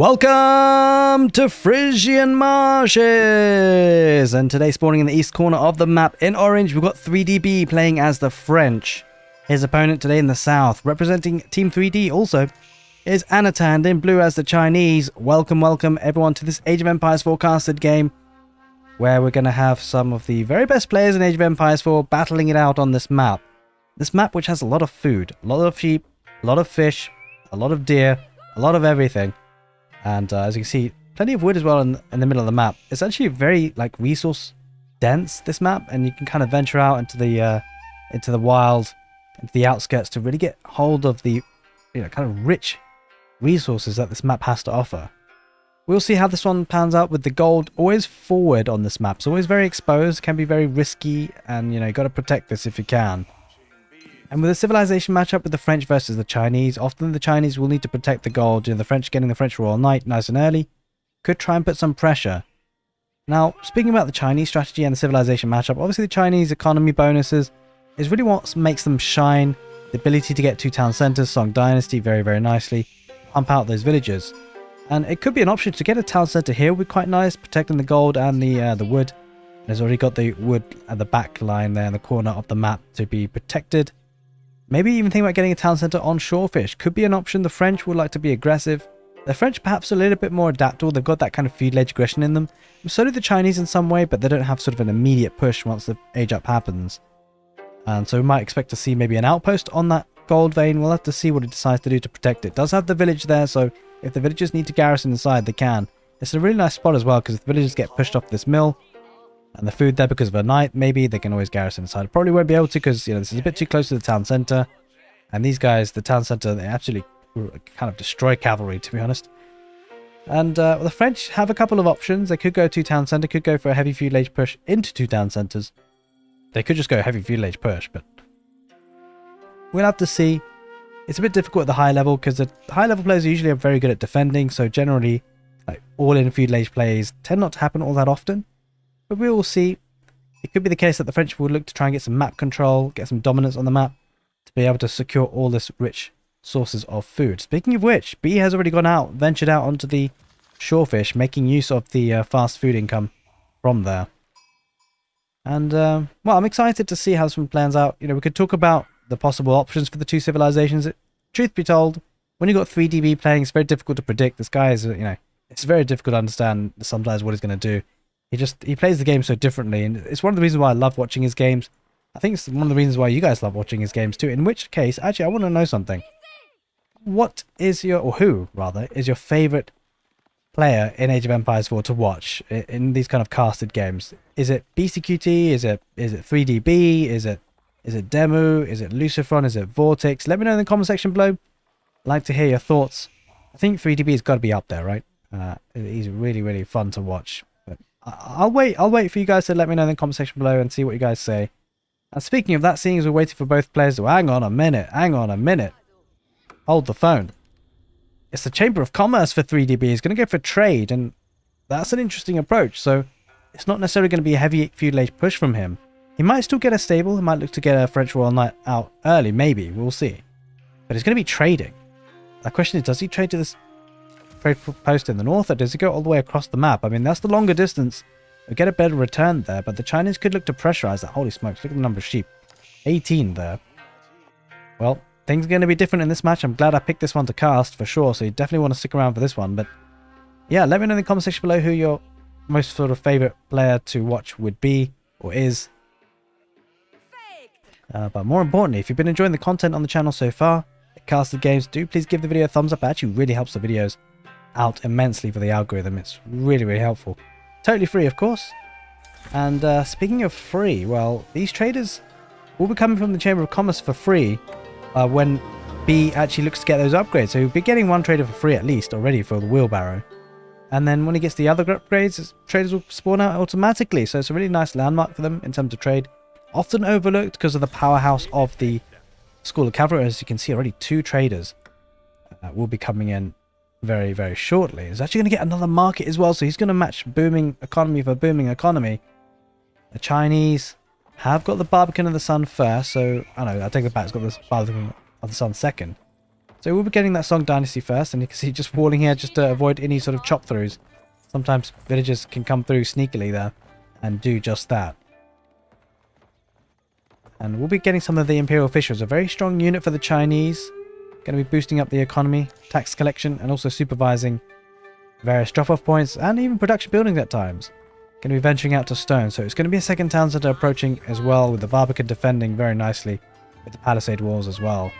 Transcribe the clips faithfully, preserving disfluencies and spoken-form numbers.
Welcome to Frisian Marshes! And today, spawning in the east corner of the map in orange, we've got three D B playing as the French. His opponent today in the south, representing Team three D also, is Anotand in blue as the Chinese. Welcome, welcome everyone to this Age of Empires four casted game, where we're going to have some of the very best players in Age of Empires four battling it out on this map. This map which has a lot of food, a lot of sheep, a lot of fish, a lot of deer, a lot of everything. And uh, as you can see, plenty of wood as well in, in the middle of the map. It's actually very like resource dense, this map, and you can kind of venture out into the uh, into the wild, into the outskirts to really get hold of the you know kind of rich resources that this map has to offer. We'll see how this one pans out with the gold. Always forward on this map. It's always very exposed, can be very risky, and you know you got to protect this if you can. And with a civilization matchup with the French versus the Chinese, often the Chinese will need to protect the gold. You know, the French getting the French Royal Knight nice and early could try and put some pressure. Now, speaking about the Chinese strategy and the civilization matchup, obviously the Chinese economy bonuses is really what makes them shine. The ability to get two town centers, Song Dynasty, very, very nicely, pump out those villages. And it could be an option to get a town center here would be quite nice, protecting the gold and the uh, the wood. And there's already got the wood at the back line there in the corner of the map to be protected. Maybe even think about getting a town centre on shorefish. Could be an option. The French would like to be aggressive. The French perhaps a little bit more adaptable. They've got that kind of feudal-edge aggression in them. And so do the Chinese in some way, but they don't have sort of an immediate push once the age-up happens. And so we might expect to see maybe an outpost on that gold vein. We'll have to see what it decides to do to protect it. It does have the village there, so if the villagers need to garrison inside, they can. It's a really nice spot as well, because if the villagers get pushed off this mill, and the food there because of a night, maybe they can always garrison inside. Probably won't be able to because, you know, this is a bit too close to the town centre. And these guys, the town centre, they absolutely kind of destroy cavalry, to be honest. And uh, well, the French have a couple of options. They could go to town centre, could go for a heavy feudal age push into two town centres. They could just go heavy feudal age push, but we'll have to see. It's a bit difficult at the high level because the high level players usually are very good at defending. So generally, like all-in feudal age plays tend not to happen all that often. But we will see. It could be the case that the French will look to try and get some map control, get some dominance on the map, to be able to secure all this rich sources of food. Speaking of which, B has already gone out, ventured out onto the shorefish, making use of the uh, fast food income from there. And, uh, well, I'm excited to see how this one plans out. You know, we could talk about the possible options for the two civilizations. Truth be told, when you've got three D B playing, it's very difficult to predict. This guy is, you know, it's very difficult to understand sometimes what he's going to do. He just, he plays the game so differently, and it's one of the reasons why I love watching his games. I think it's one of the reasons why you guys love watching his games too, in which case, actually, I want to know something. What is your, or who, rather, is your favourite player in Age of Empires four to watch in, in these kind of casted games? Is it B C Q T? Is it is it three D B? Is it is it Demu? Is it Luciferon? Is it Vortex? Let me know in the comment section below. I'd like to hear your thoughts. I think three D B has got to be up there, right? Uh, he's really, really fun to watch. I'll wait I'll wait for you guys to let me know in the comment section below and see what you guys say. And speaking of that, seeing as we're waiting for both players, well, hang on a minute, hang on a minute. Hold the phone. It's the Chamber of Commerce for three D B. It's going to go for trade, and that's an interesting approach. So it's not necessarily going to be a heavy feudal age push from him. He might still get a stable. He might look to get a French Royal Knight out early, maybe. We'll see. But it's going to be trading. The question is, does he trade to this trade post in the north, or does it go all the way across the map? I mean, that's the longer distance. We get a better return there, but the Chinese could look to pressurize that. Holy smokes, look at the number of sheep. eighteen there. Well, things are going to be different in this match. I'm glad I picked this one to cast for sure, so you definitely want to stick around for this one. But yeah, let me know in the comment section below who your most sort of favorite player to watch would be or is. Uh, but more importantly, if you've been enjoying the content on the channel so far, the casted games, do please give the video a thumbs up. It actually really helps the videos out immensely for the algorithm. It's really, really helpful. Totally free, of course. And uh, speaking of free, well, these traders will be coming from the Chamber of Commerce for free uh, when B actually looks to get those upgrades. So he'll be getting one trader for free at least already for the wheelbarrow. And then when he gets the other upgrades, traders will spawn out automatically. So it's a really nice landmark for them in terms of trade. Often overlooked because of the powerhouse of the School of Cavalry. As you can see, already two traders uh, will be coming in very, very shortly. He's actually going to get another market as well, so he's going to match booming economy for booming economy. The Chinese have got the Barbican of the Sun first, so I know, I take the back, it's got the Barbican of the Sun second. So we'll be getting that Song Dynasty first, and you can see just walling here just to avoid any sort of chop throughs. Sometimes villagers can come through sneakily there and do just that. And we'll be getting some of the Imperial Officials, a very strong unit for the Chinese. Going to be boosting up the economy, tax collection, and also supervising various drop-off points and even production buildings at times. Going to be venturing out to stone, so it's going to be a second town centre approaching as well, with the Barbican defending very nicely with the palisade walls as well.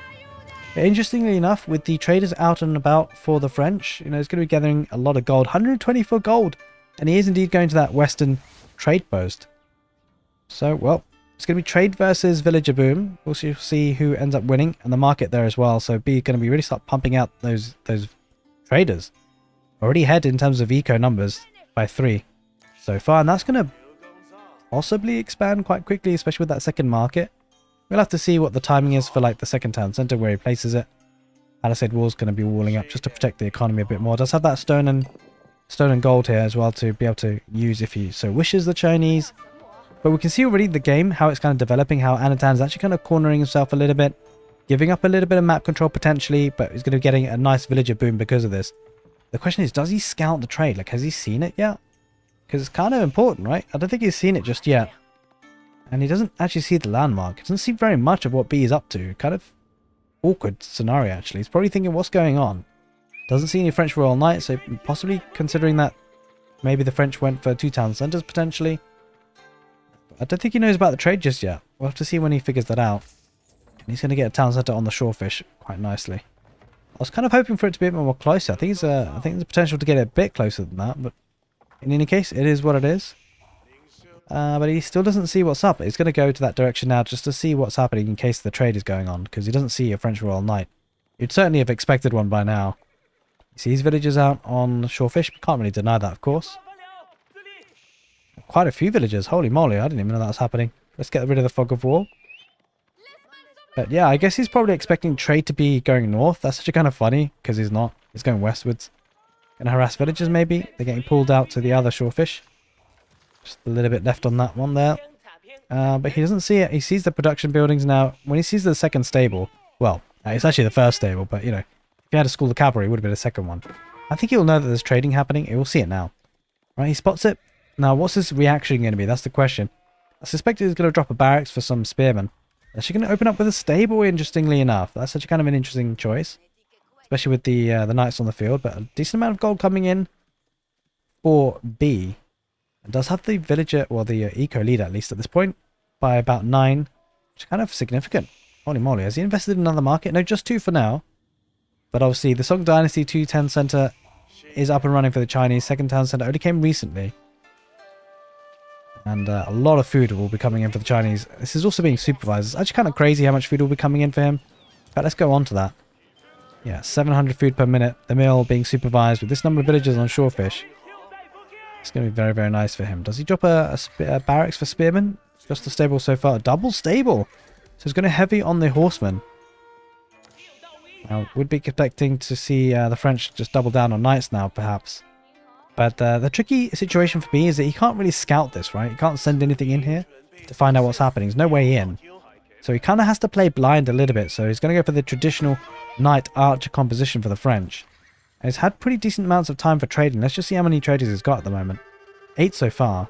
Interestingly enough, with the traders out and about for the French, you know, he's going to be gathering a lot of gold, one hundred twenty-four gold, and he is indeed going to that western trade post. So, well, it's going to be trade versus villager boom. We'll see who ends up winning, and the market there as well. So, B going to be really start pumping out those those traders. Already ahead in terms of eco numbers by three so far, and that's going to possibly expand quite quickly, especially with that second market. We'll have to see what the timing is for like the second town centre, where he places it. Palisade wall's going to be walling up just to protect the economy a bit more. Does have that stone and stone and gold here as well to be able to use if he so wishes, the Chinese. But we can see already the game, how it's kind of developing, how Anatan is actually kind of cornering himself a little bit, giving up a little bit of map control potentially, but he's going to be getting a nice villager boom because of this. The question is, does he scout the trade? Like, has he seen it yet? Because it's kind of important, right? I don't think he's seen it just yet. And he doesn't actually see the landmark. It doesn't see very much of what B is up to. Kind of awkward scenario, actually. He's probably thinking, what's going on? Doesn't see any French Royal Knight, so possibly considering that maybe the French went for two town centres, potentially. But I don't think he knows about the trade just yet. We'll have to see when he figures that out. And he's going to get a town centre on the shorefish quite nicely. I was kind of hoping for it to be a bit more closer. I think, it's, uh, I think there's potential to get it a bit closer than that, but in any case, it is what it is. Uh, but he still doesn't see what's up. He's going to go to that direction now just to see what's happening in case the trade is going on, because he doesn't see a French Royal Knight. You'd certainly have expected one by now. He sees villagers out on shorefish. Can't really deny that, of course. Quite a few villagers. Holy moly, I didn't even know that was happening. Let's get rid of the fog of war. But yeah, I guess he's probably expecting trade to be going north. That's actually kind of funny, because he's not. He's going westwards. Going to harass villagers, maybe. They're getting pulled out to the other shorefish. Just a little bit left on that one there. Uh, but he doesn't see it. He sees the production buildings now. When he sees the second stable, well, it's actually the first stable, but you know, if he had a School of Cavalry, it would have been a second one. I think he'll know that there's trading happening. He will see it now. Right, he spots it. Now, what's his reaction going to be? That's the question. I suspect he's going to drop a barracks for some spearmen. Is she going to open up with a stable, interestingly enough? That's such a kind of an interesting choice, especially with the, uh, the knights on the field, but a decent amount of gold coming in for B. It does have the villager, well, the uh, eco lead at least at this point, by about nine, which is kind of significant. Holy moly, has he invested in another market? No, just two for now. But obviously, the Song Dynasty two ten Centre is up and running for the Chinese. Second Town Centre only came recently. And uh, a lot of food will be coming in for the Chinese. This is also being supervised. It's actually kind of crazy how much food will be coming in for him. But let's go on to that. Yeah, seven hundred food per minute. The meal being supervised with this number of villagers on shorefish. It's going to be very, very nice for him. Does he drop a, a, a barracks for spearmen? Just a stable so far. A double stable! So he's going to heavy on the horsemen. Now, we'd be expecting to see uh, the French just double down on knights now, perhaps. But uh, the tricky situation for me is that he can't really scout this, right? He can't send anything in here to find out what's happening. There's no way in. So he kind of has to play blind a little bit. So he's going to go for the traditional knight-archer composition for the French. And he's had pretty decent amounts of time for trading. Let's just see how many traders he's got at the moment. Eight so far.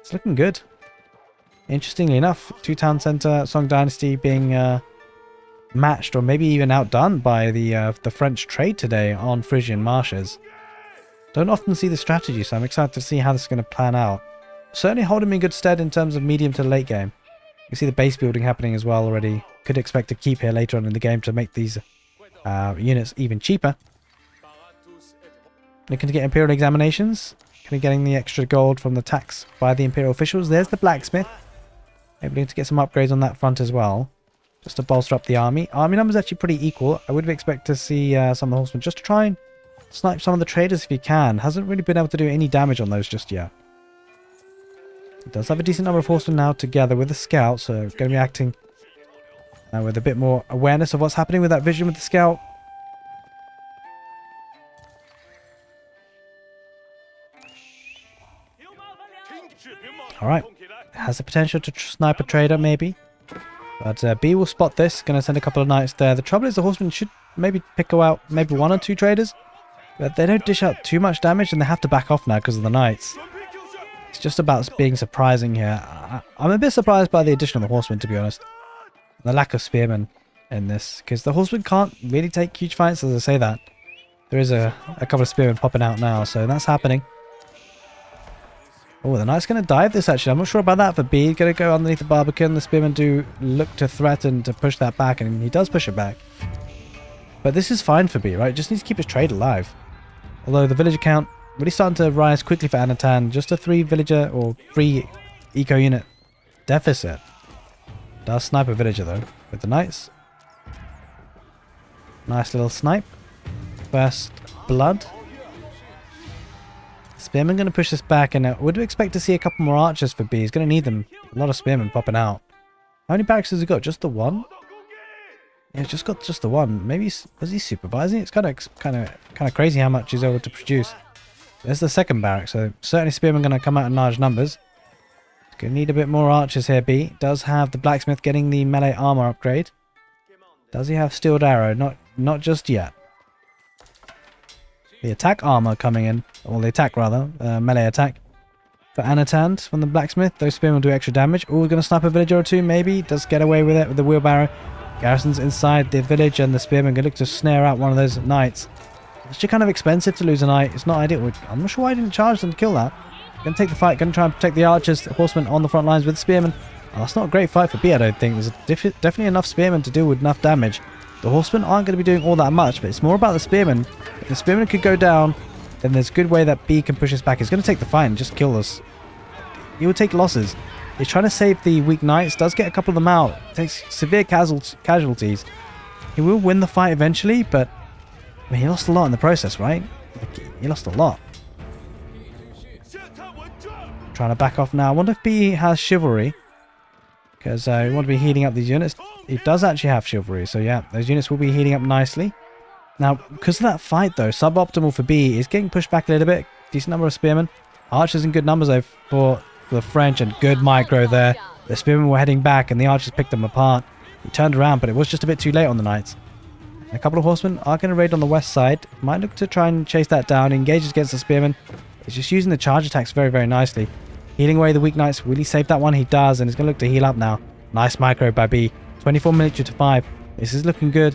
It's looking good. Interestingly enough, two town centre, Song Dynasty being uh, matched or maybe even outdone by the uh, the French trade today on Frisian Marshes. Don't often see the strategy, so I'm excited to see how this is going to plan out. Certainly hold him in good stead in terms of medium to late game. You see the base building happening as well already. Could expect to keep here later on in the game to make these uh, units even cheaper. Looking to get Imperial Examinations. Kind of getting the extra gold from the tax by the Imperial Officials. There's the Blacksmith. Maybe looking to get some upgrades on that front as well. Just to bolster up the army. Army numbers actually pretty equal. I would expect to see uh, some of the horsemen just to try and snipe some of the traders if you can. Hasn't really been able to do any damage on those just yet. It does have a decent number of horsemen now together with the scout. So it's going to be acting uh, with a bit more awareness of what's happening with that vision with the scout. Alright, has the potential to snipe a trader maybe, but uh, B will spot this, going to send a couple of knights there. The trouble is the horsemen should maybe pickle out maybe one or two traders. But they don't dish out too much damage, and they have to back off now because of the knights. It's just about being surprising here. I, I'm a bit surprised by the addition of the horsemen, to be honest. The lack of spearmen in this, because the horsemen can't really take huge fights, as I say that. There is a, a couple of spearmen popping out now, so that's happening. Oh, the knight's going to dive this, actually. I'm not sure about that for B. He's going to go underneath the Barbican. The spearmen do look to threaten to push that back, and he does push it back. But this is fine for B, right? Just needs to keep his trade alive. Although the villager count really starting to rise quickly for Anotand. Just a three villager or three eco unit deficit. Does snipe a villager though with the knights. Nice little snipe. First blood. Spearman going to push this back, and would we expect to see a couple more archers for B? He's going to need them. A lot of spearmen popping out. How many barracks has he got? Just the one? Yeah, he's just got just the one. Maybe was he supervising? It's kind of kind of kind of crazy how much he's able to produce. There's the second barrack, so certainly spearmen going to come out in large numbers. Going to need a bit more archers here, B. Does have the blacksmith getting the melee armor upgrade. Does he have steeled arrow? Not not just yet. The attack armor coming in, or the attack rather, uh, melee attack. For Anotand from the blacksmith, those spearmen will do extra damage. Oh, we're going to snap a villager or two, maybe. Does get away with it with the wheelbarrow. Garrison's inside the village, and the spearmen are going to look to snare out one of those knights. It's just kind of expensive to lose a knight. It's not ideal. I'm not sure why I didn't charge them to kill that. Going to take the fight. Going to try and protect the archers. The horsemen on the front lines with the spearmen. Oh, that's not a great fight for B, I don't think. There's definitely enough spearmen to deal with enough damage. The horsemen aren't going to be doing all that much, but it's more about the spearmen. If the spearmen could go down, then there's a good way that B can push us back. He's going to take the fight and just kill us. He will take losses. He's trying to save the weak knights. Does get a couple of them out. Takes severe casualties. He will win the fight eventually, but I mean, he lost a lot in the process, right? Like, he lost a lot. Trying to back off now. I wonder if B has chivalry. Because uh, we want to be healing up these units. He does actually have chivalry. So yeah, those units will be healing up nicely. Now, because of that fight though, suboptimal for B is getting pushed back a little bit. Decent number of spearmen. Archers in good numbers though for the French, and good micro there. The spearmen were heading back and the archers picked them apart. He turned around, but it was just a bit too late on the knights. A couple of horsemen are going to raid on the west side. Might look to try and chase that down. He engages against the spearmen. He's just using the charge attacks very, very nicely. Healing away the weak knights. Will he save that one? He does. And he's going to look to heal up now. Nice micro by B. twenty-four military to five. This is looking good.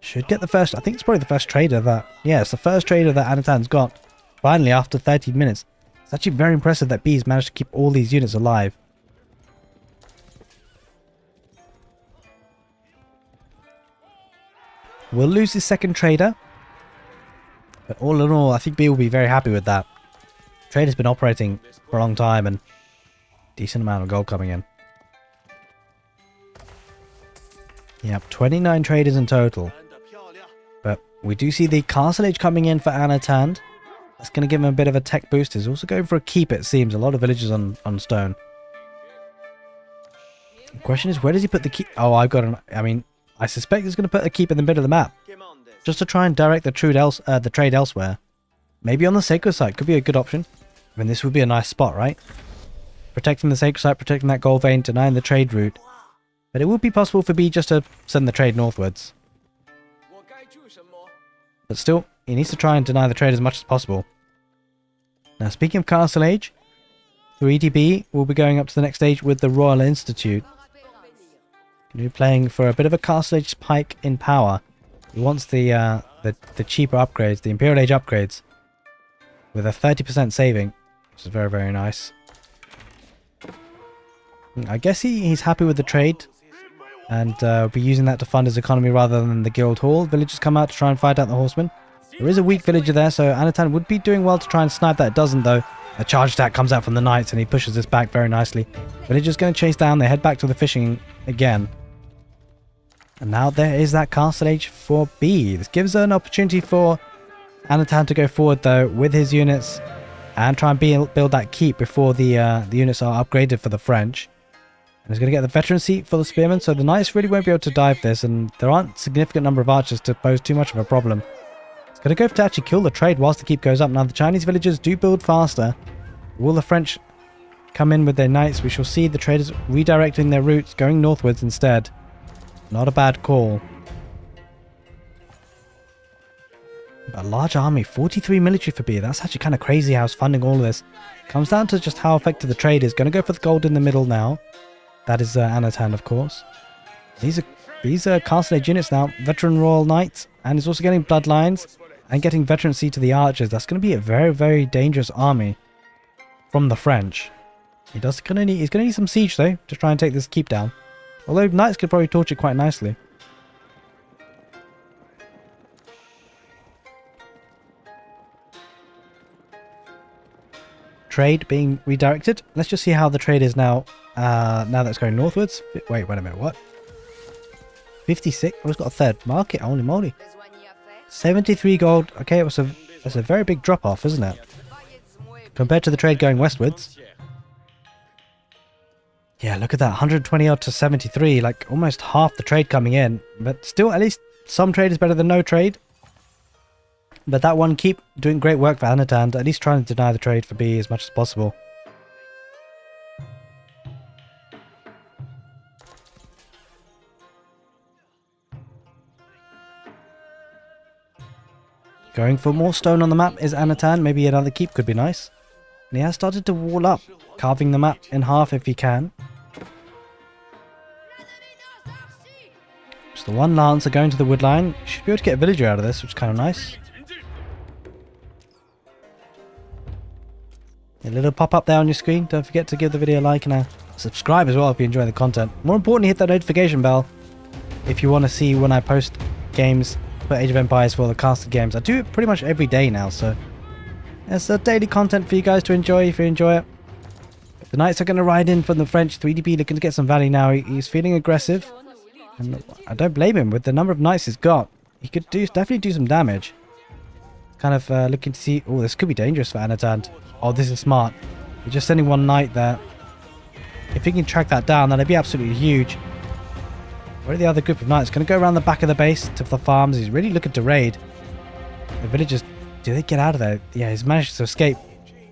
Should get the first. I think it's probably the first trader that. Yeah, it's the first trader that Anotand's got. Finally, after thirty minutes. It's actually very impressive that B's managed to keep all these units alive. We'll lose his second trader. But all in all, I think B will be very happy with that. Trade has been operating for a long time, and decent amount of gold coming in. Yep, twenty-nine traders in total. But we do see the Castle Age coming in for Anotand. That's going to give him a bit of a tech boost. He's also going for a keep, it seems. A lot of villagers on, on stone. The question is, where does he put the keep? Oh, I've got an... I mean... I suspect he's going to put a keep in the middle of the map, just to try and direct the trade, else, uh, the trade elsewhere. Maybe on the sacred site could be a good option. I mean, this would be a nice spot, right? Protecting the sacred site, protecting that gold vein, denying the trade route. But it would be possible for B just to send the trade northwards. But still, he needs to try and deny the trade as much as possible. Now, speaking of Castle Age, three D B will be going up to the next stage with the Royal Institute. We're playing for a bit of a Castle Age spike in power. He wants the uh, the, the cheaper upgrades, the Imperial Age upgrades, with a thirty percent saving, which is very, very nice. I guess he, he's happy with the trade, and uh, be using that to fund his economy rather than the Guild Hall. Villagers come out to try and fight out the horsemen. There is a weak villager there, so Anotand would be doing well to try and snipe that. It doesn't though. A charge attack comes out from the knights, and he pushes this back very nicely. Villagers going to chase down. They head back to the fishing again. And now there is that Castle Age for B. This gives an opportunity for Anotand to go forward though with his units and try and build, build that keep before the uh, the units are upgraded for the French. And he's going to get the veteran seat for the spearmen, so the knights really won't be able to dive this, and there aren't a significant number of archers to pose too much of a problem. He's going to go to actually kill the trade whilst the keep goes up. Now the Chinese villagers do build faster. Will the French come in with their knights, we shall see the traders redirecting their routes, going northwards instead. Not a bad call. A large army, forty-three military for beer. That's actually kind of crazy how it's funding all of this. Comes down to just how effective the trade is. Going to go for the gold in the middle now. That is uh, Anotand, of course. These are these are Castle Age units now. Veteran Royal Knights, and is also getting bloodlines and getting veterancy to the archers. That's going to be a very very dangerous army from the French. He does gonna need he's going to need some siege though to try and take this keep down. Although knights could probably torch it quite nicely. Trade being redirected. Let's just see how the trade is now. Uh, now that's going northwards. Wait, wait a minute. What? fifty-six. Oh, it's got a third market. Holy moly. seventy-three gold. Okay, it was a that's a very big drop off, isn't it? Compared to the trade going westwards. Yeah, look at that. one hundred twenty odd to seventy-three. Like almost half the trade coming in. But still, at least some trade is better than no trade. But that one keep doing great work for Anotand, at least trying to deny the trade for B as much as possible. Going for more stone on the map is Anotand. Maybe another keep could be nice. And he has started to wall up, carving the map in half if he can. Just the one lancer going to the wood line. Should be able to get a villager out of this, which is kind of nice. A little pop-up there on your screen. Don't forget to give the video a like and a subscribe as well if you enjoy the content. More importantly, hit that notification bell if you want to see when I post games for Age of Empires for the casted games. I do it pretty much every day now, so it's a daily content for you guys to enjoy if you enjoy it. The knights are going to ride in from the French. three D B looking to get some value now. He's feeling aggressive. And I don't blame him with the number of knights he's got. He could do definitely do some damage. Kind of uh, looking to see... Oh, this could be dangerous for Anotand. Oh, this is smart. We're just sending one knight there. If he can track that down, that'd be absolutely huge. Where are the other group of knights? Going to go around the back of the base to the farms. He's really looking to raid. The villagers... Do they get out of there? Yeah, he's managed to escape.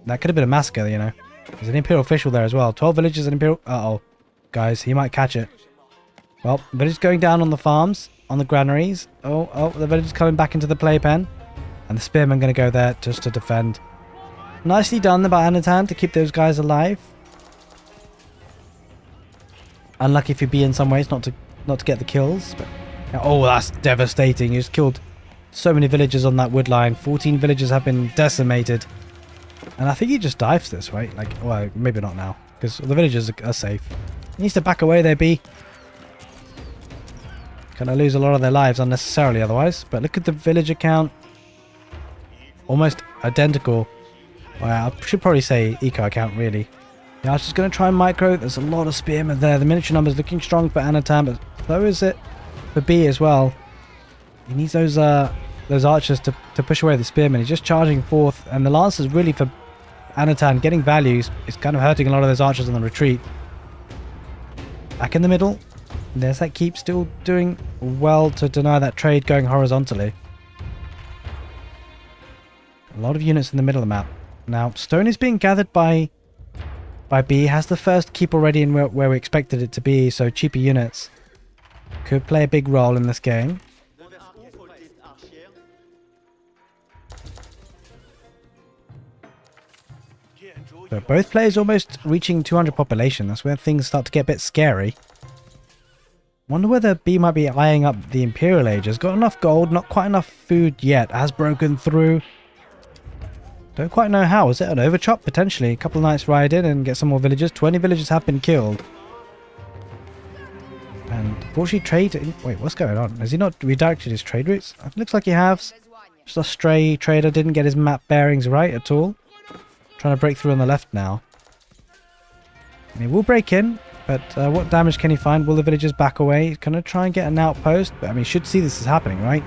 That could have been a massacre, you know. There's an Imperial official there as well. twelve villagers and Imperial... Uh-oh. Guys, he might catch it. Well, the villagers going down on the farms, on the granaries. Oh, oh, the villagers coming back into the playpen. And the spearmen going to go there just to defend. Nicely done by Anotand to keep those guys alive. Unlucky for B in some ways not to not to get the kills. But, oh, that's devastating. He's killed so many villagers on that wood line. fourteen villagers have been decimated. And I think he just dives this, right? Like, well, maybe not now. Because the villagers are safe. He needs to back away there, B. Going to lose a lot of their lives unnecessarily otherwise. But look at the villager count. Almost identical. Well, I should probably say eco account, really. Yeah, I was just going to try and micro. There's a lot of spearmen there. The miniature number's looking strong for Anotand, but so is it for B as well. He needs those uh, those archers to, to push away the spearmen. He's just charging forth, and the lancers really for Anotand. Getting values is kind of hurting a lot of those archers on the retreat. Back in the middle. There's that keep still doing well to deny that trade going horizontally. A lot of units in the middle of the map. Now, stone is being gathered by by B. Has the first keep already in where, where we expected it to be, so cheaper units could play a big role in this game. So both players almost reaching two hundred population. That's where things start to get a bit scary. Wonder whether B might be eyeing up the Imperial Age. Has got enough gold, not quite enough food yet. Has broken through. Don't quite know how. Is it an overchop? Potentially. A couple of knights ride in and get some more villagers. twenty villagers have been killed. And fortunately trade... In Wait, what's going on? Has he not redirected his trade routes? It looks like he has. Just a stray trader. Didn't get his map bearings right at all. Trying to break through on the left now. And he will break in. But uh, what damage can he find? Will the villagers back away? He's going to try and get an outpost. But I mean, you should see this is happening, right?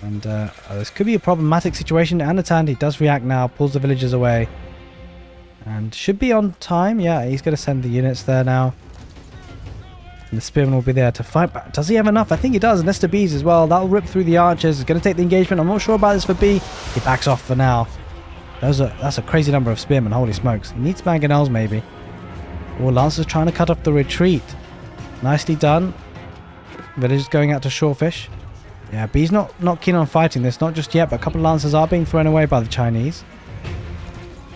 And uh, oh, this could be a problematic situation. Anotand, he does react now, pulls the villagers away. And should be on time. Yeah, he's going to send the units there now. And the spearmen will be there to fight back. Does he have enough? I think he does. Nest of Bees as well. That'll rip through the archers. He's going to take the engagement. I'm not sure about this for B. He backs off for now. Those are, that's a crazy number of spearmen, holy smokes. He needs mangonels maybe. Oh, Lancer's trying to cut off the retreat. Nicely done. Villagers going out to shorefish. Yeah, but he's not, not keen on fighting this, not just yet, but a couple of Lancers are being thrown away by the Chinese.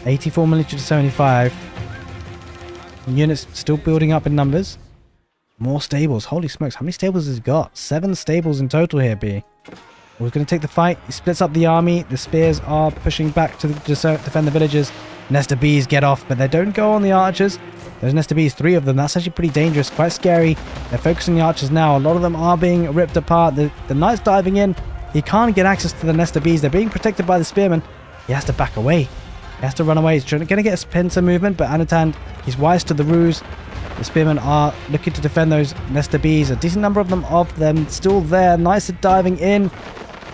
eighty-four military to seventy-five. Units still building up in numbers. More stables. Holy smokes, how many stables has he got? Seven stables in total here, B. Who's going to take the fight? He splits up the army. The spears are pushing back to the, defend the villagers. Nest of Bees get off, but they don't go on the archers. There's Nest of Bees, three of them. That's actually pretty dangerous, quite scary. They're focusing the archers now. A lot of them are being ripped apart. The, the knight's diving in. He can't get access to the Nest of Bees. They're being protected by the spearmen. He has to back away. He has to run away. He's going to get a pincer movement, but Anotand, he's wise to the ruse. The spearmen are looking to defend those Nest of Bees. A decent number of them of them still there. Knights are diving in.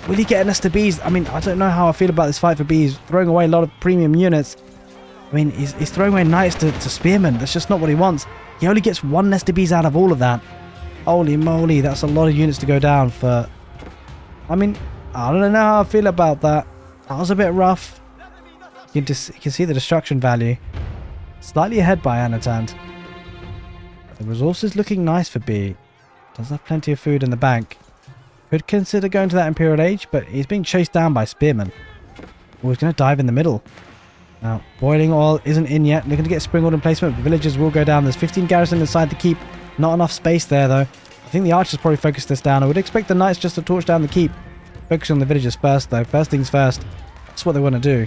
Will he get a Nest of Bees? I mean, I don't know how I feel about this fight for Bees. Throwing away a lot of premium units. I mean, he's, he's throwing away knights to, to spearmen. That's just not what he wants. He only gets one Nest of Bees out of all of that. Holy moly, that's a lot of units to go down for... I mean, I don't know how I feel about that. That was a bit rough. You can, just, you can see the destruction value. Slightly ahead by Anotand. The resources looking nice for B. Does have plenty of food in the bank. Could consider going to that Imperial Age, but he's being chased down by spearmen. Oh, he's going to dive in the middle. Now, boiling oil isn't in yet. Looking to get Springald in placement, but villagers will go down. There's fifteen garrison inside the keep. Not enough space there, though. I think the archers probably focus this down. I would expect the knights just to torch down the keep. Focus on the villagers first, though. First things first. That's what they want to do.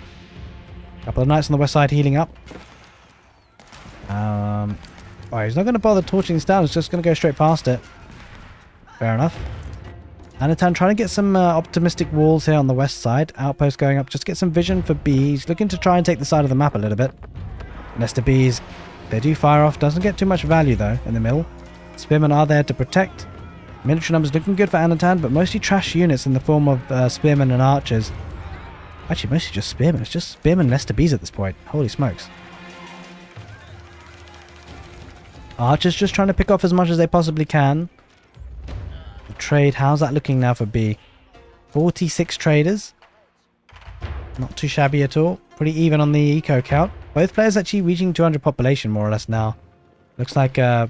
A couple of knights on the west side healing up. Um, alright, he's not going to bother torching this down. He's just going to go straight past it. Fair enough. Anotand trying to get some uh, optimistic walls here on the west side. Outpost going up. Just get some vision for bees. Looking to try and take the side of the map a little bit. Nest of bees. They do fire off. Doesn't get too much value though in the middle. Spearmen are there to protect. Military numbers looking good for Anotand, but mostly trash units in the form of uh, spearmen and archers. Actually, mostly just spearmen. It's just spearmen and nest of bees at this point. Holy smokes. Archers just trying to pick off as much as they possibly can. Trade, how's that looking now for B? forty-six traders, not too shabby at all. Pretty even on the eco count. Both players actually reaching two hundred population more or less now. Looks like uh,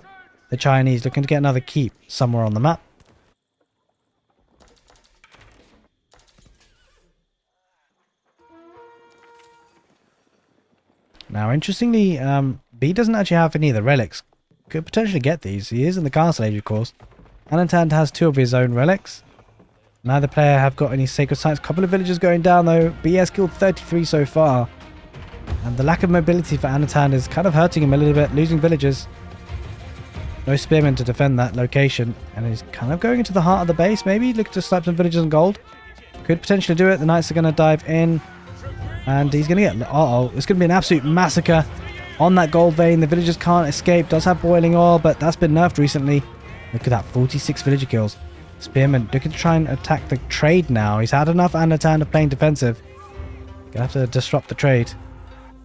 the Chinese looking to get another keep somewhere on the map. Now interestingly, um, B doesn't actually have any of the relics. Could potentially get these. He is in the castle age of course. Anotand has two of his own relics. Neither player have got any sacred sites. Couple of villagers going down though. B has killed thirty-three so far. And the lack of mobility for Anotand is kind of hurting him a little bit. Losing villagers. No spearmen to defend that location. And he's kind of going into the heart of the base maybe. Looking to slap some villagers on gold. Could potentially do it. The knights are going to dive in. And he's going to get... Uh-oh. It's going to be an absolute massacre on that gold vein. The villagers can't escape. Does have boiling oil, but that's been nerfed recently. Look at that, forty-six villager kills. Spearman looking to try and attack the trade now. He's had enough Anotand of playing defensive. Gonna have to disrupt the trade.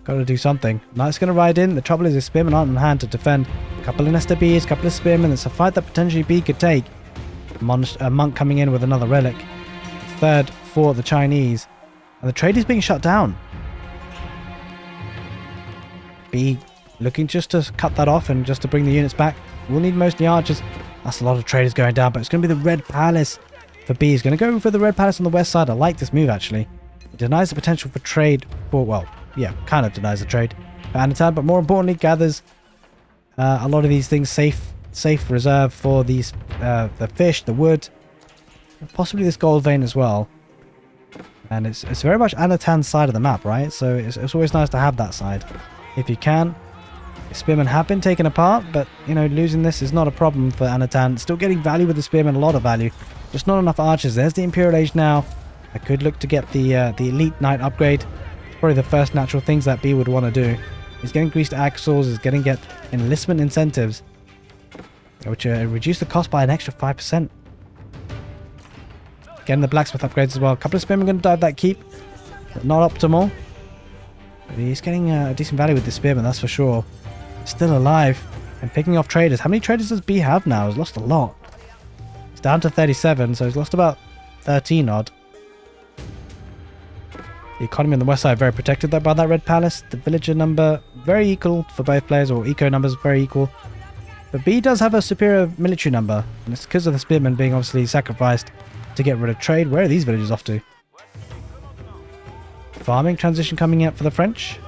Gotta do something. Knight's gonna ride in. The trouble is his spearmen aren't on hand to defend. A couple of Nest of Bees, a couple of spearmen. It's a fight that potentially B could take. Mon a monk coming in with another relic. Third for the Chinese. And the trade is being shut down. B looking just to cut that off and just to bring the units back. We'll need mostly archers. That's a lot of traders going down, but it's going to be the Red Palace for B. He's going to go for the Red Palace on the west side. I like this move, actually. It denies the potential for trade. For, well, yeah, kind of denies the trade for Anotand, but more importantly, gathers uh, a lot of these things safe safe reserve for these uh, the fish, the wood, possibly this gold vein as well. And it's, it's very much Anotand's side of the map, right? So it's, it's always nice to have that side if you can. Spearmen have been taken apart, but, you know, losing this is not a problem for Anotand. Still getting value with the spearmen, a lot of value. Just not enough archers. There's the Imperial Age now. I could look to get the uh, the Elite Knight upgrade. It's probably the first natural things that B would want to do. He's getting greased axles, he's getting get enlistment incentives, which uh, reduce the cost by an extra five percent. Getting the blacksmith upgrades as well. A couple of spearmen going to dive that keep, but not optimal. But he's getting uh, a decent value with the spearmen, that's for sure. Still alive and picking off traders. How many traders does B have now? He's lost a lot. He's down to thirty-seven, so he's lost about thirteen odd. The economy on the west side very protected though by that Red Palace. The villager number very equal for both players, or eco numbers very equal. But B does have a superior military number, and it's because of the spearmen being obviously sacrificed to get rid of trade. Where are these villagers off to? Farming transition coming out for the French.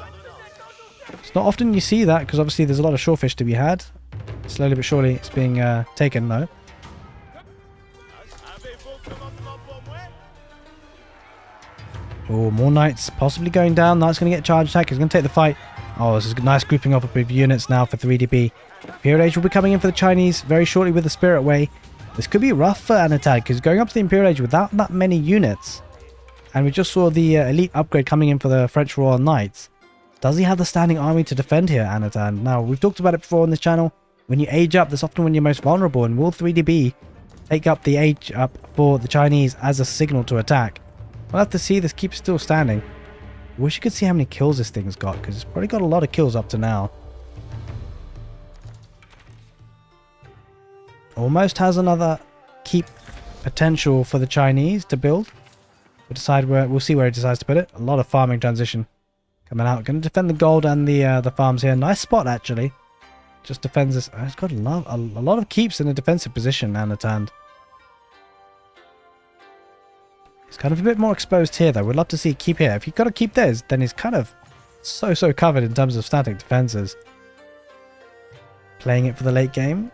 It's not often you see that, because obviously there's a lot of shorefish to be had. Slowly but surely it's being uh, taken though. Oh, more knights possibly going down. Knight's going to get a charge attack. He's going to take the fight. Oh, this is a nice grouping up of units now for three D B. Imperial Age will be coming in for the Chinese very shortly with the Spirit Way. This could be rough for Anotand, because going up to the Imperial Age without that many units. And we just saw the uh, elite upgrade coming in for the French Royal Knights. Does he have the standing army to defend here, Anotand? Now, we've talked about it before on this channel. When you age up, that's often when you're most vulnerable. And will three D B take up the age up for the Chinese as a signal to attack? We'll have to see. This keeps still standing. Wish you could see how many kills this thing's got, because it's probably got a lot of kills up to now. Almost has another keep potential for the Chinese to build. We'll decide where. We'll see where he decides to put it. A lot of farming transition coming out. Going to defend the gold and the uh, the farms here. Nice spot actually. Just defends this. Oh, it's got a lot, a, a lot of keeps in a defensive position. Anotand. It's kind of a bit more exposed here though. We'd love to see keep here. If you've got to keep theirs, then he's kind of so so covered in terms of static defenses. Playing it for the late game.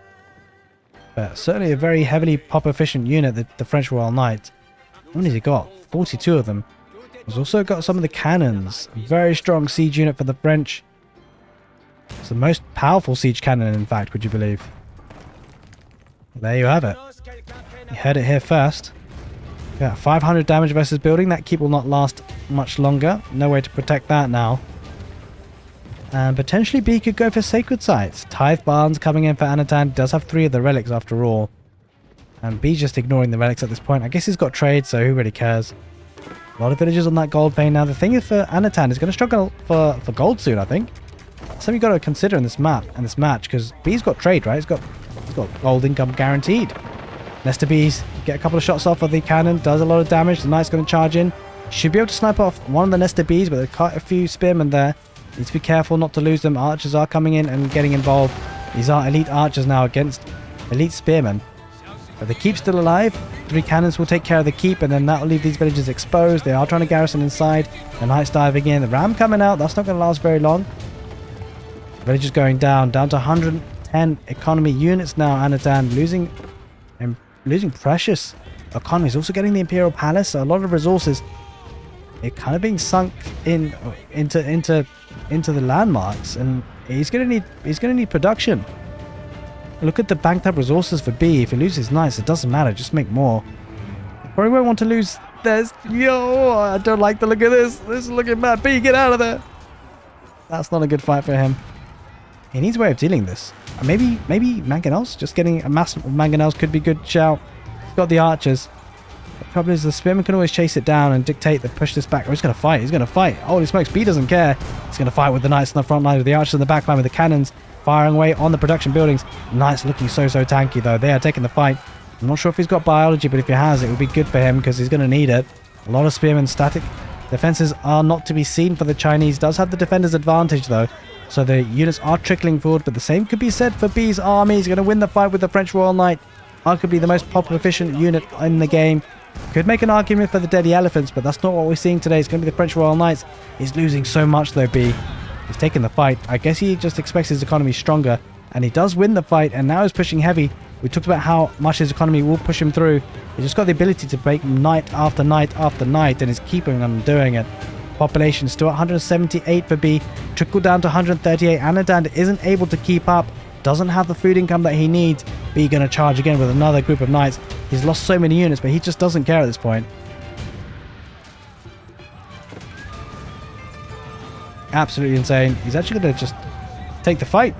But certainly a very heavily pop efficient unit, the, the French Royal Knight. How many has he got? forty-two of them. He's also got some of the cannons. Very strong siege unit for the French. It's the most powerful siege cannon in fact, would you believe? There you have it. You heard it here first. Yeah, five hundred damage versus building. That keep will not last much longer. No way to protect that now. And potentially B could go for sacred sites. Tithe Barn's coming in for Anotand. Does have three of the relics after all. And B just ignoring the relics at this point. I guess he's got trade, so who really cares? A lot of villagers on that gold vein now. The thing is for Anotand, he's going to struggle for, for gold soon, I think. That's something you've got to consider in this map and this match, because B's got trade, right? He's got, he's got gold income guaranteed. Nest of Bees get a couple of shots off of the cannon, does a lot of damage. The knight's going to charge in. Should be able to snipe off one of the Nest of Bees, but there's quite a few spearmen there. Need to be careful not to lose them. Archers are coming in and getting involved. These are elite archers now against elite spearmen. But the keep's still alive. Three cannons will take care of the keep, and then that will leave these villagers exposed. They are trying to garrison inside. The knight's diving in. The ram coming out. That's not going to last very long. The villagers going down. Down to one hundred ten economy units now. Anotand losing... losing precious economies. Also getting the Imperial Palace, so a lot of resources. It kind of being sunk in into into into the landmarks, and he's gonna need he's gonna need production. Look at the banked up resources for B. If he loses knights, it doesn't matter. Just make more. Probably won't want to lose. There's yo. I don't like the look of this. This is looking bad. B, get out of there. That's not a good fight for him. He needs a way of dealing this. Maybe maybe mangonels? Just getting a mass of mangonels could be good shout. He's got the archers. The problem is the spearman can always chase it down and dictate the push this back. Oh, he's going to fight. He's going to fight. Holy smokes, B doesn't care. He's going to fight with the knights in the front line, with the archers in the back line, with the cannons firing away on the production buildings. Knights looking so, so tanky though. They are taking the fight. I'm not sure if he's got biology, but if he has, it would be good for him because he's going to need it. A lot of spearmen static. Defenses are not to be seen for the Chinese. Does have the defenders advantage though. So the units are trickling forward, but the same could be said for B's army. He's going to win the fight with the French Royal Knight. Arguably the most pop efficient unit in the game. Could make an argument for the Deadly Elephants, but that's not what we're seeing today. It's going to be the French Royal Knights. He's losing so much though, B. He's taking the fight. I guess he just expects his economy stronger. And he does win the fight, and now he's pushing heavy. We talked about how much his economy will push him through. He's just got the ability to break night after night after night, and he's keeping on doing it. Population still at one hundred seventy-eight for B, trickle down to one hundred thirty-eight. Anotand isn't able to keep up, doesn't have the food income that he needs. B gonna charge again with another group of knights. He's lost so many units, but he just doesn't care at this point. Absolutely insane. He's actually gonna just take the fight.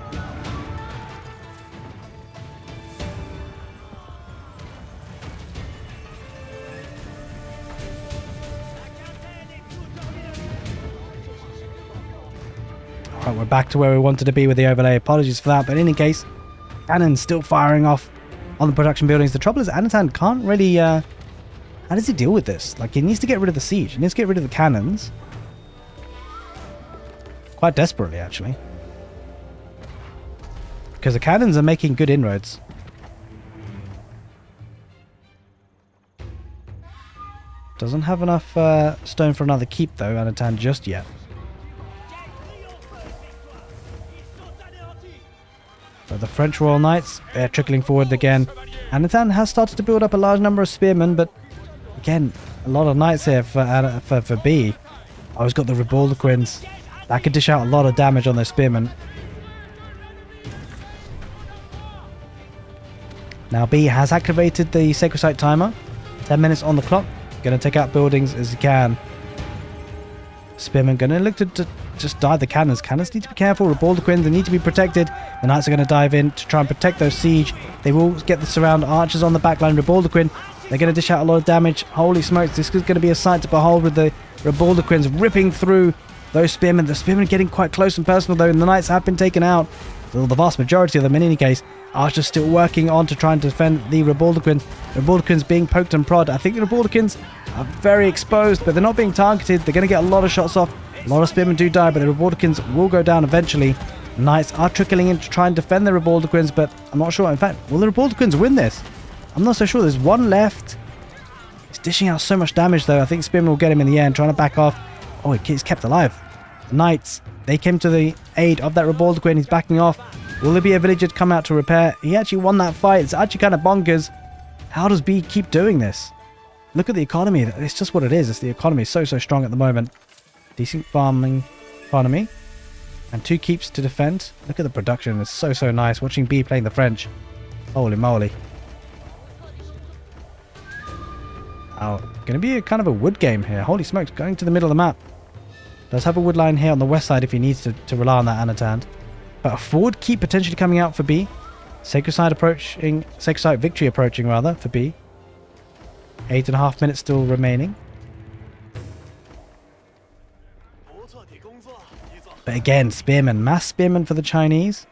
We're back to where we wanted to be with the overlay. Apologies for that, but in any case, cannon's still firing off on the production buildings. The trouble is Anotand can't really... Uh, how does he deal with this? Like, he needs to get rid of the siege. He needs to get rid of the cannons. Quite desperately, actually. Because the cannons are making good inroads. Doesn't have enough uh, stone for another keep, though, Anotand, just yet. But the French Royal Knights, they're trickling forward again. Anotand has started to build up a large number of spearmen, but again, a lot of knights here for, uh, for, for B. Oh, he's got the Ribauldequins. That could dish out a lot of damage on those spearmen. Now B has activated the Sacred Site timer. ten minutes on the clock. Going to take out buildings as he can. Spearman going to look to, to just dive the cannons. Cannons need to be careful. Ribauldequin, they need to be protected. The knights are going to dive in to try and protect those siege. They will get the surround archers on the backline. Ribauldequin, they're going to dish out a lot of damage. Holy smokes, this is going to be a sight to behold with the Ribauldequins ripping through those spearmen. The spearmen are getting quite close and personal though, and the knights have been taken out. Well, the vast majority of them in any case. Archers still working on to try and defend the Ribauldequins. Ribauldequins being poked and prodded. I think the Ribauldequins are very exposed, but they're not being targeted. They're going to get a lot of shots off. A lot of spearmen do die, but the Ribauldequins will go down eventually. Knights are trickling in to try and defend the Ribauldequins, but I'm not sure. In fact, will the Ribauldequins win this? I'm not so sure. There's one left. He's dishing out so much damage, though. I think spearmen will get him in the end, trying to back off. Oh, he's kept alive. The knights, they came to the aid of that Ribauldequin. He's backing off. Will there be a villager to come out to repair? He actually won that fight. It's actually kind of bonkers. How does B keep doing this? Look at the economy. It's just what it is. It's the economy so, so strong at the moment. Decent farming economy. And two keeps to defend. Look at the production. It's so, so nice. Watching B playing the French. Holy moly. Oh, going to be a kind of a wood game here. Holy smokes. Going to the middle of the map. Does have a wood line here on the west side if he needs to, to rely on that Anotand. But a forward keep potentially coming out for B. Sacred Site approaching, Sacred Site victory approaching rather for B. Eight and a half minutes still remaining. But again, spearmen, mass spearmen for the Chinese.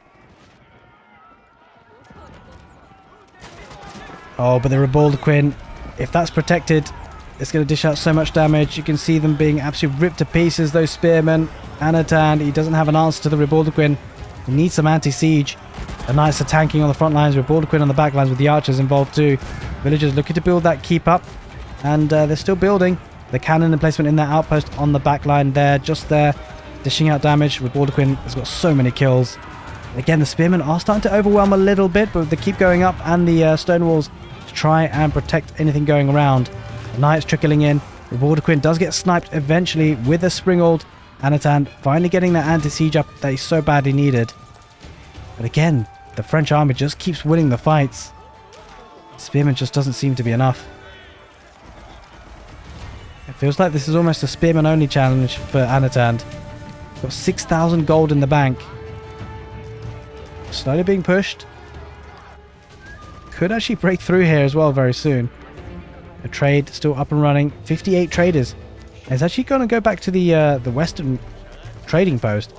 Oh, but the Ribauldequin, if that's protected, it's going to dish out so much damage. You can see them being absolutely ripped to pieces, those spearmen. Anotand, he doesn't have an answer to the Ribauldequin. He needs some anti-siege. The knights are tanking on the front lines, Ribauldequin on the back lines with the archers involved too. Villagers looking to build that keep up, and uh, they're still building. The cannon emplacement in that outpost on the back line there, just there, dishing out damage. Ribauldequin has got so many kills. Again, the spearmen are starting to overwhelm a little bit, but they keep going up and the uh, stone walls to try and protect anything going around. The knights trickling in. Ribauldequin does get sniped eventually with a Springald. Anotand finally getting that anti-siege up that he so badly needed. But again, the French army just keeps winning the fights. Spearmen just doesn't seem to be enough. It feels like this is almost a spearman-only challenge for Anotand. Got six thousand gold in the bank. Slowly being pushed. Could actually break through here as well very soon. The trade still up and running. fifty-eight traders. It's actually going to go back to the uh, the western trading post.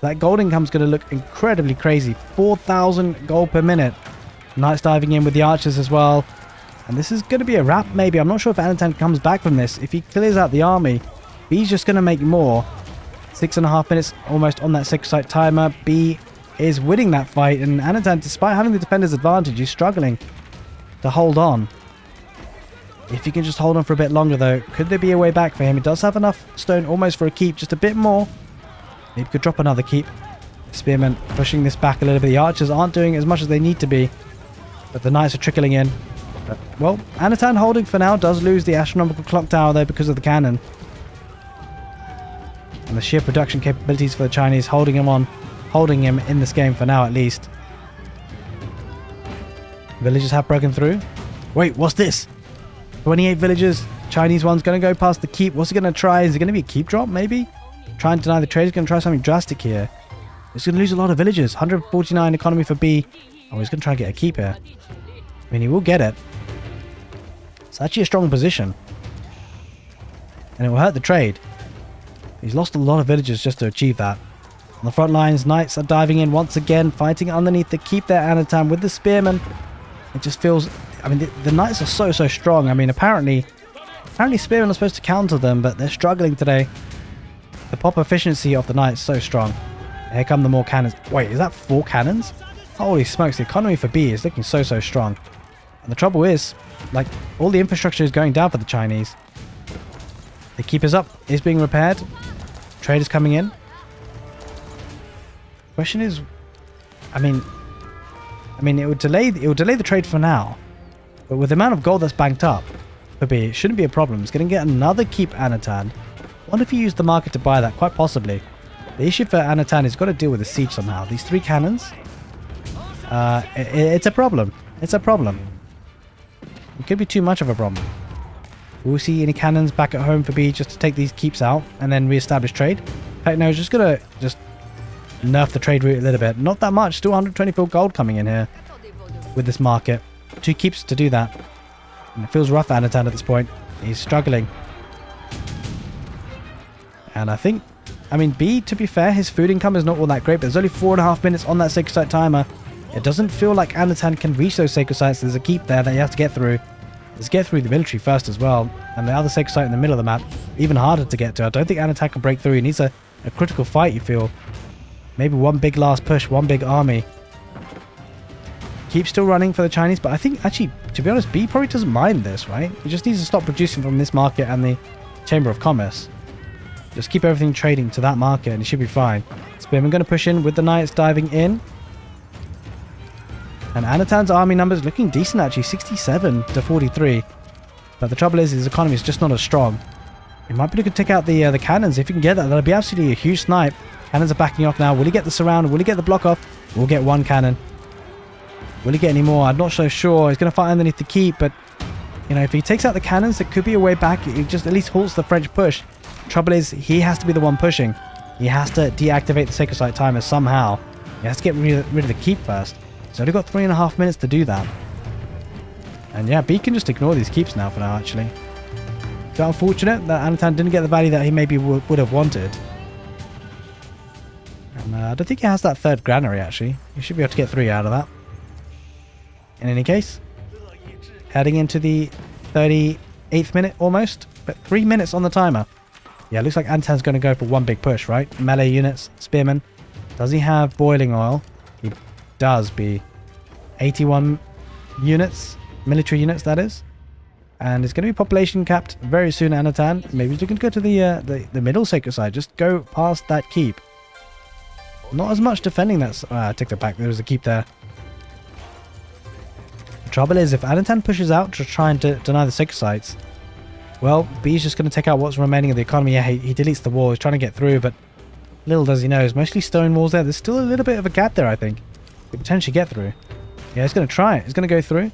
That gold income's going to look incredibly crazy. four thousand gold per minute. Knights diving in with the archers as well. And this is going to be a wrap maybe. I'm not sure if Anotand comes back from this. If he clears out the army, B's just going to make more. Six and a half minutes almost on that six site timer. B is winning that fight. And Anotand, despite having the defender's advantage, he's struggling to hold on. If he can just hold on for a bit longer, though, could there be a way back for him? He does have enough stone almost for a keep, just a bit more. Maybe he could drop another keep. Spearmen pushing this back a little bit. The archers aren't doing as much as they need to be, but the knights are trickling in. But, well, Anotand holding for now does lose the astronomical clock tower, though, because of the cannon. And the sheer production capabilities for the Chinese holding him on, holding him in this game for now, at least. Villagers have broken through. Wait, what's this? twenty-eight villagers. Chinese one's going to go past the keep. What's he going to try? Is it going to be a keep drop, maybe? Try and deny the trade. He's going to try something drastic here. He's going to lose a lot of villagers. one hundred forty-nine economy for B. Oh, he's going to try and get a keep here. I mean, he will get it. It's actually a strong position. And it will hurt the trade. He's lost a lot of villagers just to achieve that. On the front lines, knights are diving in once again, fighting underneath the keep there, Anotand with the spearmen. It just feels... I mean, the, the knights are so, so strong. I mean, apparently, apparently spearmen are supposed to counter them, but they're struggling today. The pop efficiency of the knight is so strong. Here come the more cannons. Wait, is that four cannons? Holy smokes, the economy for B is looking so, so strong. And the trouble is, like, all the infrastructure is going down for the Chinese. The keepers up is being repaired. Trade is coming in. Question is, I mean, I mean, it would delay, it would delay the trade for now. But with the amount of gold that's banked up for B, it shouldn't be a problem. It's going to get another keep Anotand. Wonder if you use the market to buy that? Quite possibly. The issue for Anotand is got to deal with the siege somehow. These three cannons, uh, it, it's a problem. It's a problem. It could be too much of a problem. We'll see any cannons back at home for B just to take these keeps out and then re-establish trade. Techno is just going to just nerf the trade route a little bit. Not that much. Still one hundred twenty-four gold coming in here with this market. Two keeps to do that. And it feels rough for Anotand at this point. He's struggling. And I think, I mean, B, to be fair, his food income is not all that great, but there's only four and a half minutes on that sacred site timer. It doesn't feel like Anotand can reach those sacred sites. There's a keep there that you have to get through. Let's get through the military first as well. And the other sacred site in the middle of the map, even harder to get to. I don't think Anotand can break through. He needs a, a critical fight, you feel. Maybe one big last push, one big army. Keep still running for the Chinese, but I think, actually, to be honest, B probably doesn't mind this, right? He just needs to stop producing from this market and the Chamber of Commerce. Just keep everything trading to that market and it should be fine. Spearmen going to push in with the knights diving in. And Anotand's army numbers looking decent actually, sixty-seven to forty-three. But the trouble is his economy is just not as strong. It might be looking to take out the uh, the cannons. If you can get that, that'll be absolutely a huge snipe. Cannons are backing off now. Will he get the surround? Will he get the block off? We'll get one cannon. Will he get any more? I'm not so sure. He's going to fight underneath the keep, but you know, if he takes out the cannons, there could be a way back. It just at least halts the French push. Trouble is, he has to be the one pushing. He has to deactivate the sacred site timer somehow. He has to get rid of the keep first. He's only got three and a half minutes to do that. And yeah, B can just ignore these keeps now for now, actually. It's unfortunate that Anotand didn't get the value that he maybe would have wanted. And uh, I don't think he has that third granary, actually. He should be able to get three out of that. In any case, heading into the thirty-eighth minute almost, but three minutes on the timer. Yeah, looks like Anotand's going to go for one big push, right? Melee units, spearmen. Does he have boiling oil? He does be. eighty-one units, military units that is. And it's going to be population capped very soon, Anotand. Maybe he's looking to go to the, uh, the, the middle sacred side. Just go past that keep. Not as much defending that. Uh, I take that back. There was a keep there. The trouble is, if Anotand pushes out to try and de deny the sacred sites, well, B's just going to take out what's remaining of the economy. Yeah, he, he deletes the wall. He's trying to get through, but little does he know. It's mostly stone walls there. There's still a little bit of a gap there, I think. Could potentially get through. Yeah, he's going to try it. He's going to go through.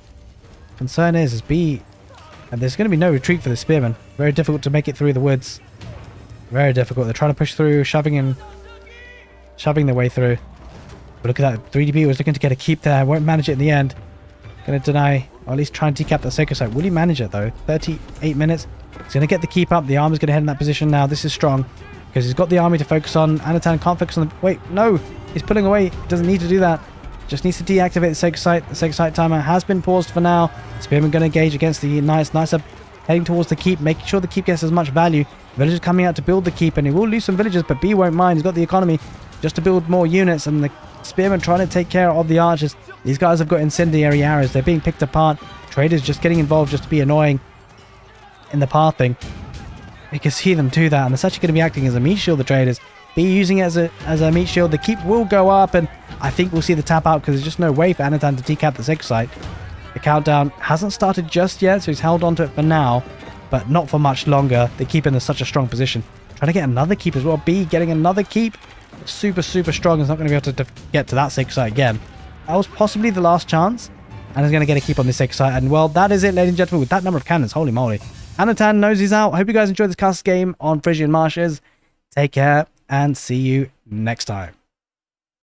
Concern is, is B... And there's going to be no retreat for the spearmen. Very difficult to make it through the woods. Very difficult. They're trying to push through, shoving in... Shoving their way through. But look at that. three D B was looking to get a keep there. Won't manage it in the end. Going to deny... Or at least try and decap that sacred site. Will he manage it, though? thirty-eight minutes. He's going to get the keep up. The army's going to head in that position now. This is strong because he's got the army to focus on. Anotand can't focus on the... Wait, no! He's pulling away. He doesn't need to do that. Just needs to deactivate the sacred site. The sacred site timer has been paused for now. Spearmen going to engage against the knights. Knights are heading towards the keep, making sure the keep gets as much value. Villagers coming out to build the keep, and he will lose some villagers, but B won't mind. He's got the economy just to build more units, and the spearmen trying to take care of the archers. These guys have got incendiary arrows. They're being picked apart. Traders just getting involved just to be annoying in the pathing. You can see them do that, and it's actually going to be acting as a meat shield, the traders. Be using it as a, as a meat shield. The keep will go up, and I think we'll see the tap out because there's just no way for Anotand to decap the sacred site. The countdown hasn't started just yet, so he's held onto it for now, but not for much longer. The keep in such a strong position. Trying to get another keep as well. B getting another keep. Super, super strong. He's not going to be able to get to that sacred site again. That was possibly the last chance, and is going to get a keep on this sacred site. And well, that is it, ladies and gentlemen, with that number of cannons. Holy moly. Anotand knows he's out. I hope you guys enjoyed this cast game on Frisian Marshes. Take care and see you next time.